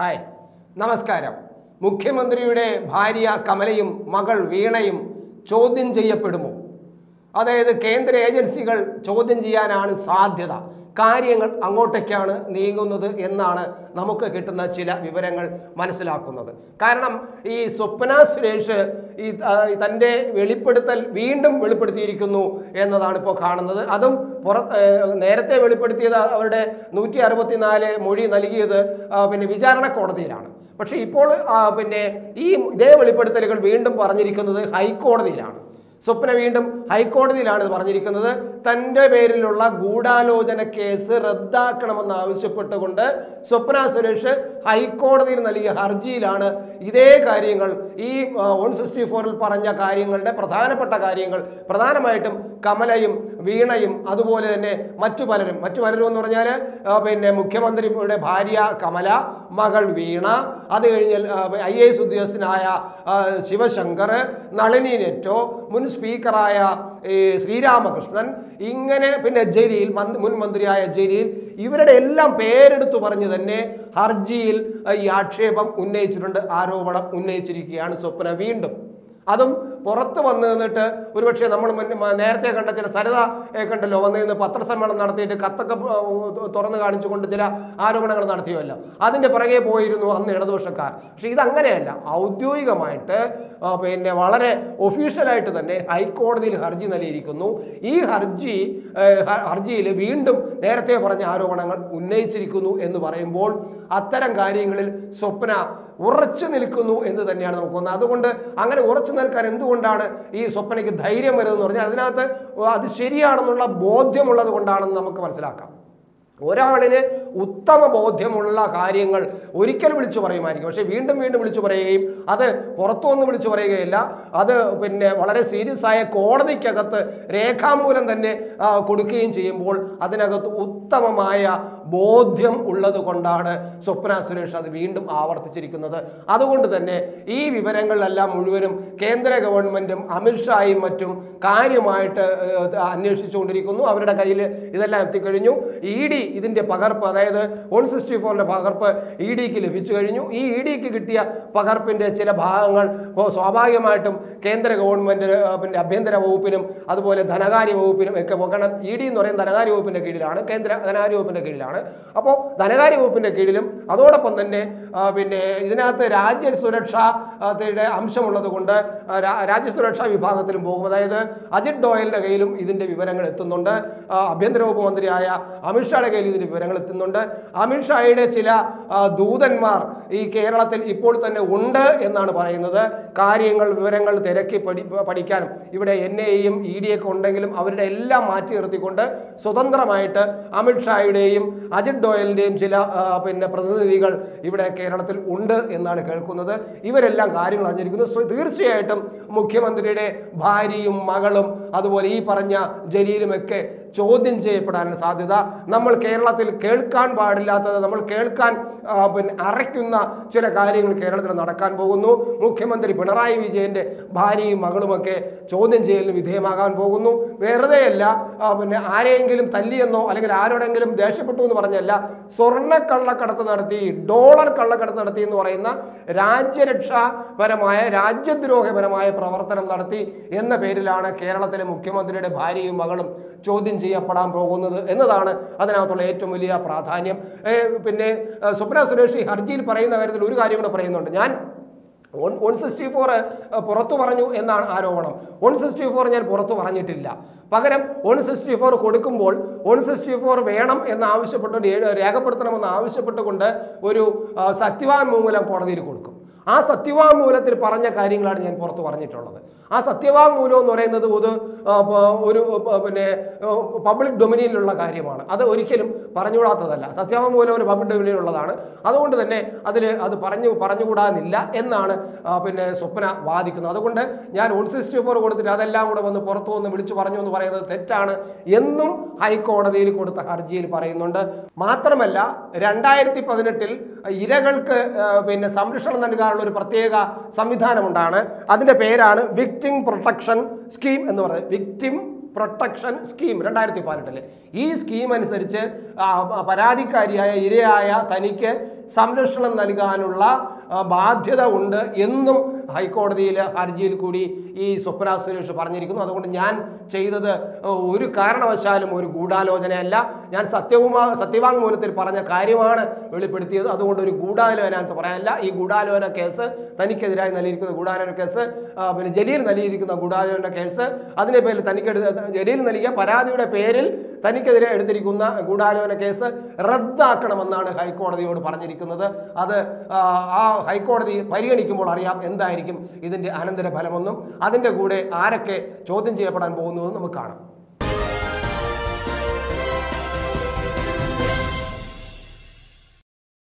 हाय नमस्कारम മുഖ്യമന്ത്രിയുടെ ഭാര്യ കമലയും മകൾ വീണയും ചോദ്യം ചെയ്യപ്പെടുമോ? അതായത് കേന്ദ്ര ഏജൻസികൾ ചോദ്യം ചെയ്യാനാണ് സാധ്യത. കാര്യങ്ങൾ അങ്ങോട്ടേക്കാണ് നീങ്ങുന്നത് എന്നാണ് നമുക്ക് കിട്ടുന്ന ചില വിവരങ്ങൾ മനസ്സിലാക്കുന്നത്. കാരണം ഈ സ്വപ്ന സുരേഷ് ഈ തൻ്റെ വെളിപ്പെടുത്തൽ വീണ്ടും വെളിപ്പെടുത്തിയിരിക്കുന്നു എന്നതാണ് ഇപ്പോൾ കാണുന്നത്. അതും നേരത്തെ വെളിപ്പെടുത്തിയത് അവരുടെ 164 മൊഴി നൽകിയത് വിചാരണ കോടതിയിലാണ്. പക്ഷേ ഇപ്പോൾ ഈ ഇതേ വെളിപ്പെടുത്തലുകൾ വീണ്ടും പറഞ്ഞിരിക്കുന്നത് ഹൈക്കോടതിയിലാണ്. സ്വപ്ന വീണ്ടും ഹൈക്കോടതിയിലാണ് ഇത് പറഞ്ഞിരിക്കുന്നത്. തൻ്റെ പേരിലുള്ള ഗൂഢാലോചന കേസ് റദ്ദാക്കണമെന്ന് ആവശ്യപ്പെട്ടുകൊണ്ട് സ്വപ്ന സുരേഷ് ഹൈക്കോടതിയിൽ നൽകിയ ഹർജിയിലാണ് ഇതേ കാര്യങ്ങൾ, ഈ 164-ൽ പറഞ്ഞ കാര്യങ്ങളുടെ പ്രധാനപ്പെട്ട കാര്യങ്ങൾ, പ്രധാനമായിട്ടും കമലയും വീണയും അതുപോലെ തന്നെ മറ്റു പലരും എന്ന് പറഞ്ഞാൽ മുഖ്യമന്ത്രിയുടെ ഭാര്യ കമല, മകൾ വീണ, അത് കഴിഞ്ഞാൽ IAS ഉദ്യോഗസ്ഥനായ ശിവശങ്കർ, നളിനി നെറ്റോ, മുൻ സ്പീക്കറായ ശ്രീരാമകൃഷ്ണൻ, ഇങ്ങനെ ജലീൽ, മുൻ മന്ത്രിയായ ജലീൽ, ഇവരുടെ എല്ലാം പേരെടുത്തു പറഞ്ഞു തന്നെ ഹർജിയിൽ ഈ ആക്ഷേപം ഉന്നയിച്ചിട്ടുണ്ട്, ആരോപണം ഉന്നയിച്ചിരിക്കുകയാണ് സ്വപ്ന വീണ്ടും. അതും പുറത്ത് വന്നു നിന്നിട്ട് ഒരുപക്ഷെ നമ്മൾ നേരത്തെ കണ്ട ചില സരിത കണ്ടല്ലോ, വന്നു നിന്ന് പത്രസമ്മേളനം നടത്തിയിട്ട് കത്തൊക്കെ തുറന്നു കാണിച്ചുകൊണ്ട് ചില ആരോപണങ്ങൾ നടത്തിയല്ലോ, അതിൻ്റെ പുറകെ പോയിരുന്നു അന്ന് ഇടതുപക്ഷക്കാർ. പക്ഷേ ഇതങ്ങനെയല്ല, ഔദ്യോഗികമായിട്ട് വളരെ ഒഫീഷ്യലായിട്ട് തന്നെ ഹൈക്കോടതിയിൽ ഹർജി നൽകിയിരിക്കുന്നു. ഈ ഹർജിയിൽ വീണ്ടും നേരത്തെ പറഞ്ഞ ആരോപണങ്ങൾ ഉന്നയിച്ചിരിക്കുന്നു എന്ന് പറയുമ്പോൾ അത്തരം കാര്യങ്ങളിൽ സ്വപ്ന ഉറച്ചു നിൽക്കുന്നു എന്ന് തന്നെയാണ് നമുക്ക് തോന്നുന്നത്. അതുകൊണ്ട് അങ്ങനെ ഉറച്ചു നിൽക്കാൻ എന്തുകൊണ്ടാണ് ഈ സ്വപ്നയ്ക്ക് ധൈര്യം വരുന്നതെന്ന് പറഞ്ഞാൽ അതിനകത്ത് അത് ശരിയാണെന്നുള്ള ബോധ്യമുള്ളത് കൊണ്ടാണെന്ന് നമുക്ക് മനസ്സിലാക്കാം. ഒരാളിന് ഉത്തമ ബോധ്യമുള്ള കാര്യങ്ങൾ ഒരിക്കൽ വിളിച്ചു പറയുമായിരിക്കും, പക്ഷേ വീണ്ടും വീണ്ടും വിളിച്ചു പറയുകയും അത് പുറത്തുനിന്ന് വിളിച്ചു പറയുകയില്ല, അത് വളരെ സീരിയസ് ആയ കോടതിക്കകത്ത് രേഖാമൂലം തന്നെ കൊടുക്കുകയും ചെയ്യുമ്പോൾ അതിനകത്ത് ഉത്തമമായ ബോധ്യം ഉള്ളത് കൊണ്ടാണ് സ്വപ്ന സുരേഷ് അത് വീണ്ടും ആവർത്തിച്ചിരിക്കുന്നത്. അതുകൊണ്ട് തന്നെ ഈ വിവരങ്ങളിലെല്ലാം മുഴുവനും കേന്ദ്ര ഗവൺമെൻറ്റും അമിത്ഷായും മറ്റും കാര്യമായിട്ട് അന്വേഷിച്ചുകൊണ്ടിരിക്കുന്നു. അവരുടെ കയ്യിൽ ഇതെല്ലാം എത്തിക്കഴിഞ്ഞു. ED ഇതിൻ്റെ പകർപ്പ്, അതായത് 164-ന്റെ പകർപ്പ് EDക്ക് ലഭിച്ചു കഴിഞ്ഞു. ഈ EDക്ക് കിട്ടിയ പകർപ്പിൻ്റെ ചില ഭാഗങ്ങൾ സ്വാഭാവികമായിട്ടും കേന്ദ്ര ഗവൺമെൻറ് ആഭ്യന്തര വകുപ്പിനും അതുപോലെ ധനകാര്യ വകുപ്പിനും ഒക്കെ പോകണം. ED എന്ന് പറയുന്നത് ധനകാര്യ വകുപ്പിൻ്റെ കീഴിലാണ്, കേന്ദ്ര ധനകാര്യ വകുപ്പിൻ്റെ കീഴിലാണ്. അപ്പോൾ ധനകാര്യ വകുപ്പിൻ്റെ കീഴിലും അതോടൊപ്പം തന്നെ ഇതിനകത്ത് രാജ്യ സുരക്ഷയുടെ അംശമുള്ളത് കൊണ്ട് രാജ്യസുരക്ഷാ വിഭാഗത്തിലും പോകും. അതായത് അജിത് ഡോവലിൻ്റെ കയ്യിലും ഇതിൻ്റെ വിവരങ്ങൾ എത്തുന്നുണ്ട്. ആഭ്യന്തര വകുപ്പ് മന്ത്രിയായ അമിത്ഷായുടെ കയ്യിൽ ഇതിൻ്റെ വിവരങ്ങൾ എത്തുന്നുണ്ട്. അമിത്ഷായുടെ ചില ദൂതന്മാർ ഈ കേരളത്തിൽ ഇപ്പോൾ തന്നെ ഉണ്ട് എന്നാണ് പറയുന്നത്. വിവരങ്ങൾ തിരക്കി പഠിക്കാനും ഇവിടെ NIA-യും ED-യും ഉണ്ടെങ്കിലും അവരുടെ എല്ലാം മാറ്റി നിർത്തിക്കൊണ്ട് സ്വതന്ത്രമായിട്ട് അമിത്ഷായുടെയും അജിത് ഡോവലിൻ്റെയും ചില പ്രതിനിധികൾ ഇവിടെ കേരളത്തിൽ ഉണ്ട് എന്നാണ് കേൾക്കുന്നത്. ഇവരെല്ലാം കാര്യങ്ങൾ അറിഞ്ഞിരിക്കുന്നു. തീർച്ചയായിട്ടും മുഖ്യമന്ത്രിയുടെ ഭാര്യയും മകളും അതുപോലെ ഈ പറഞ്ഞ ജലീലുമൊക്കെ ചോദ്യം ചെയ്യപ്പെടാനുള്ള സാധ്യത, നമ്മൾ കേരളത്തിൽ കേൾക്കാൻ പാടില്ലാത്തത്, നമ്മൾ കേൾക്കാൻ അരയ്ക്കുന്ന ചില കാര്യങ്ങൾ കേരളത്തിൽ നടക്കാൻ പോകുന്നു. മുഖ്യമന്ത്രി പിണറായി വിജയൻ്റെ ഭാര്യയും മകളുമൊക്കെ ചോദ്യം ചെയ്യലിന് വിധേയമാകാൻ പോകുന്നു. വെറുതെയല്ല, ആരെയെങ്കിലും തല്ലിയെന്നോ അല്ലെങ്കിൽ ആരോടെങ്കിലും ദേഷ്യപ്പെട്ടു എന്ന് പറഞ്ഞല്ല, സ്വർണ്ണക്കള്ളക്കടത്ത് നടത്തി, ഡോളർ കള്ളക്കടത്ത് നടത്തി എന്ന് പറയുന്ന രാജ്യരക്ഷാപരമായ രാജ്യദ്രോഹപരമായ പ്രവർത്തനം നടത്തി എന്ന പേരിലാണ് കേരളത്തിലെ മുഖ്യമന്ത്രിയുടെ ഭാര്യയും മകളും ചോദ്യം ചെയ്യപ്പെടാൻ പോകുന്നത് എന്നതാണ് അതിനകത്തുള്ള ഏറ്റവും വലിയ പ്രാധാന്യം. സ്വപ്ന സുരേഷ് ഹർജിയിൽ പറയുന്ന കാര്യത്തിൽ ഒരു കാര്യം കൂടെ പറയുന്നുണ്ട്. ഞാൻ 164 പുറത്തു പറഞ്ഞു എന്നാണ് ആരോപണം. 164 ഞാൻ പുറത്തു പറഞ്ഞിട്ടില്ല, പകരം 164 കൊടുക്കുമ്പോൾ 164 വേണം എന്നാവശ്യപ്പെട്ട് രേഖപ്പെടുത്തണമെന്ന് ആവശ്യപ്പെട്ടുകൊണ്ട് ഒരു സത്യവാങ്മൂലം കോടതിയിൽ കൊടുക്കും. ആ സത്യവാങ്മൂലത്തിൽ പറഞ്ഞ കാര്യങ്ങളാണ് ഞാൻ പുറത്ത് പറഞ്ഞിട്ടുള്ളത്. ആ സത്യവാങ്മൂലം എന്ന് പറയുന്നത് ഒരു പബ്ലിക് ഡൊമിനിയനിലുള്ള കാര്യമാണ്, അത് ഒരിക്കലും പറഞ്ഞുകൂടാത്തതല്ല. സത്യവാങ്മൂലം ഒരു പബ്ലിക് ഡൊമിനിയനിലുള്ളതാണ്, അതുകൊണ്ട് തന്നെ അത് പറഞ്ഞുകൂടാനില്ല എന്നാണ് സ്വപ്ന വാദിക്കുന്നത്. അതുകൊണ്ട് ഞാൻ 164 കൊടുത്തിട്ട് അതെല്ലാം കൂടെ വന്ന് പുറത്തു വന്ന് വിളിച്ചു പറഞ്ഞു എന്ന് പറയുന്നത് തെറ്റാണ് എന്നും ഹൈക്കോടതിയിൽ കൊടുത്ത ഹർജിയിൽ പറയുന്നുണ്ട്. മാത്രമല്ല, 2018-ൽ ഇരകൾക്ക് സംരക്ഷണം നൽകാനുള്ള ഒരു പ്രത്യേക സംവിധാനമുണ്ടാണ്. അതിൻ്റെ പേരാണ് വിക്ടിം പ്രൊട്ടക്ഷൻ സ്കീം എന്ന് പറയുന്നത്. Victim protection scheme 2018. ഈ സ്കീം അനുസരിച്ച് പരാതിക്കാരിയായ ഇരയായ തനിക്ക് സംരക്ഷണം നൽകാനുള്ള ബാധ്യത ഉണ്ട് എന്നും ഹൈക്കോടതിയിലെ ഹർജിയിൽ കൂടി ഈ സ്വപ്ന സുരേഷ് പറഞ്ഞിരിക്കുന്നു. അതുകൊണ്ട് ഞാൻ ചെയ്തത് ഒരു കാരണവശാലും ഒരു ഗൂഢാലോചനയല്ല, ഞാൻ സത്യവാങ്മൂലത്തിൽ പറഞ്ഞ കാര്യമാണ് വെളിപ്പെടുത്തിയത്. അതുകൊണ്ട് ഒരു ഗൂഢാലോചന എന്ന് പറയാനില്ല. ഈ ഗൂഢാലോചന കേസ്, തനിക്കെതിരായി നൽകിയിരിക്കുന്ന ഗൂഢാലോചന കേസ്, പിന്നെ ജലീൽ നൽകിയിരിക്കുന്ന ഗൂഢാലോചന കേസ്, അതിൻ്റെ പേരിൽ ജലീൽ നൽകിയ പരാതിയുടെ പേരിൽ തനിക്കെതിരെ എടുത്തിരിക്കുന്ന ഗൂഢാലോചന കേസ് റദ്ദാക്കണമെന്നാണ് ഹൈക്കോടതിയോട് പറഞ്ഞിരിക്കുന്നത്. അത് ആ ഹൈക്കോടതി പരിഗണിക്കുമ്പോൾ അറിയാം എന്തായിരിക്കും ഇതിൻ്റെ അനന്തരഫലമെന്നും അതിൻ്റെ കൂടെ ആരൊക്കെ ചോദ്യം ചെയ്യപ്പെടാൻ പോകുന്നതെന്നും നമുക്ക് കാണാം.